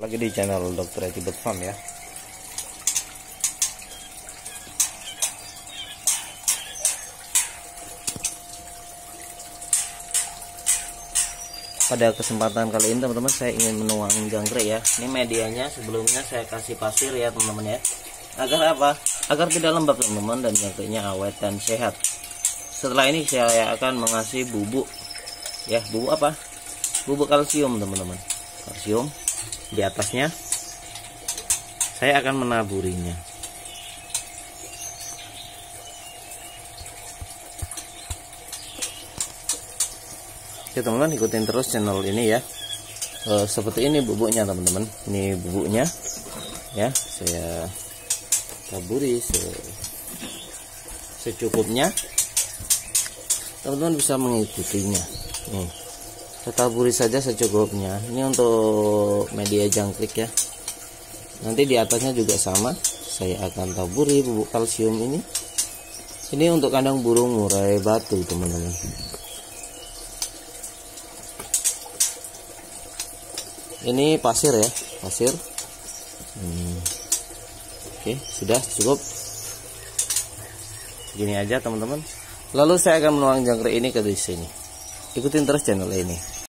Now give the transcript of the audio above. Lagi di channel Dokter IT Bird Farm ya. Pada kesempatan kali ini teman-teman, saya ingin menuangin jangkrik ya. Ini medianya sebelumnya saya kasih pasir ya teman-teman ya. Agar apa? Agar tidak lembab teman-teman, dan jangkriknya awet dan sehat. Setelah ini saya akan mengasih bubuk ya, bubuk apa? Bubuk kalsium teman-teman. Kalsium di atasnya saya akan menaburinya. Oke teman-teman, ikutin terus channel ini ya. Seperti ini bubuknya teman-teman. Ini bubuknya ya, saya taburi secukupnya. Teman-teman bisa mengikutinya. Nih, saya taburi saja secukupnya. Ini untuk media jangkrik ya. Nanti di atasnya juga sama, saya akan taburi bubuk kalsium ini. Ini untuk kandang burung murai batu teman-teman. Ini pasir ya, pasir. Oke, sudah cukup. Gini aja teman-teman. Lalu saya akan menuang jangkrik ini ke sini. Ikutin terus channel ini.